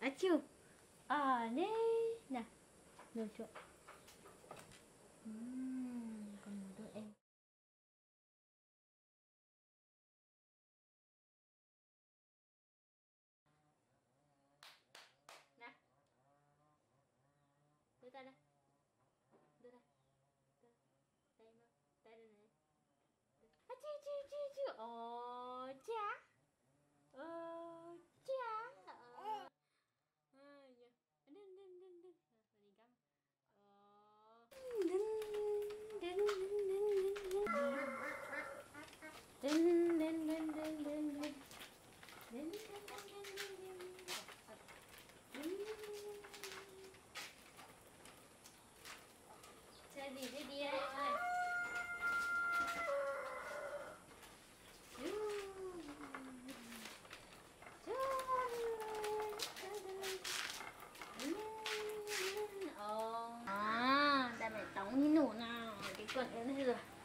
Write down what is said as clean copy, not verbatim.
あちゅうあーねーnè được chưa? Còn một đứa em. Nè. Đưa tay đây. Đưa đây. Đây mà. Tay đây này. À chi chi chi chi. Ồ cha. Ồ cha. Còn em hết rồi.